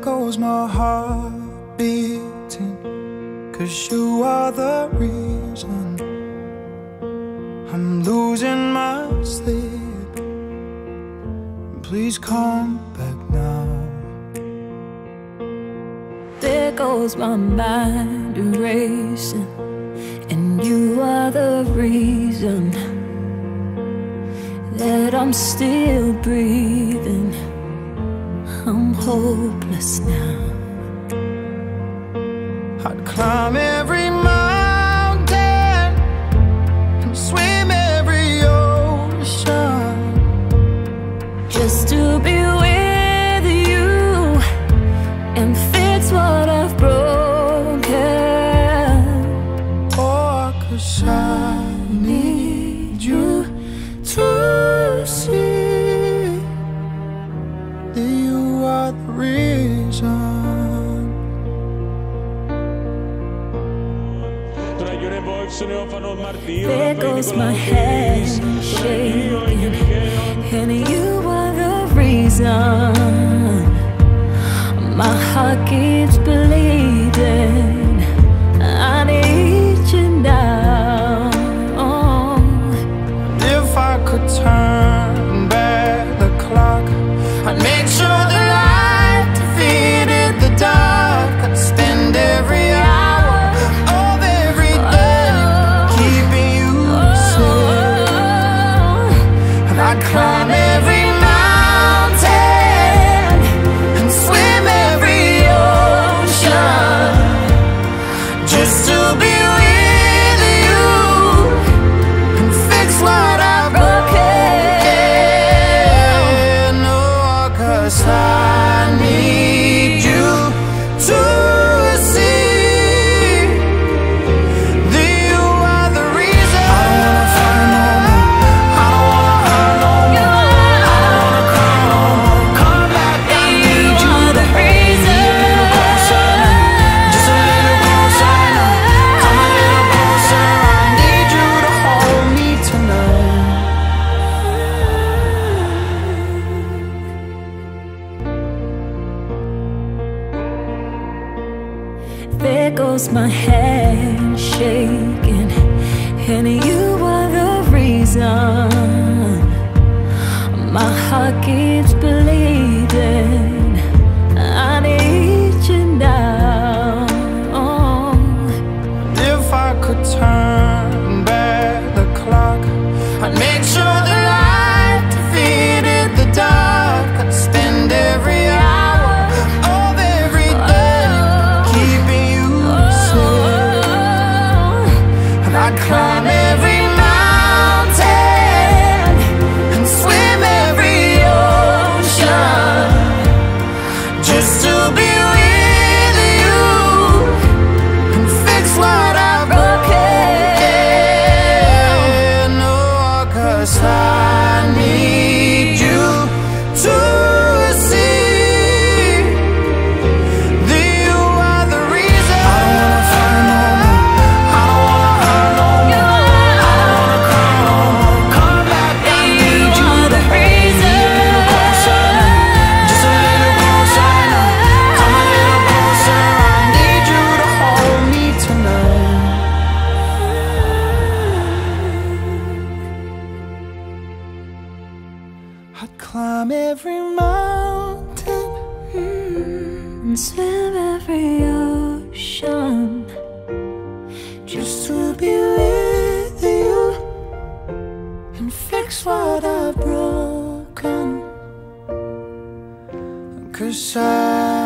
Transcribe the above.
goes my heart beating, 'cause you are the reason I'm losing my sleep. Please come back now. There goes my mind racing, and you are the reason that I'm still breathing. I'm hopeless now. I'd climb every mountain and swim every ocean just to be with you and fix what I've broken. Oh, 'cause I need you to see that you are the reason. There goes my head shaking, and you are the reason my heart keeps bleeding. I need you now. If I could turn back the clock, I'd make sure the light defeated the dark. I'd spend every hour of every day keeping you safe. And I'd climb every mountain and swim every ocean just to be with you and fix what I've broken. Oh, 'cause I need you to see that you are the reason. I don't wanna fight no more, I don't wanna hurt no more, I don't wanna cry no more. Come back, I need you. You're the reason. Need a little closer, just a little closer now. Come a little closer, I need you to hold me tonight. There goes my head shaking, and you are the reason my heart keeps bleeding. I need you now. If I could turn back the clock, I'd make sure the light defeated the dark. I'd spend every hour of every day keeping you safe. And I'd climb every mountain and swim every ocean just to be with you and fix what I've broken. Oh, 'cause I need you to see that you are the reason. I don't wanna fight no more, I don't wanna hurt no more, I don't wanna cry no more. Come back, I need you. You're the reason. Need a little closer, just a little closer now. Come a little closer, I need you to hold me tonight. I'd climb every mountain and swim every ocean just to be with you and fix what I've broken. 'Cause I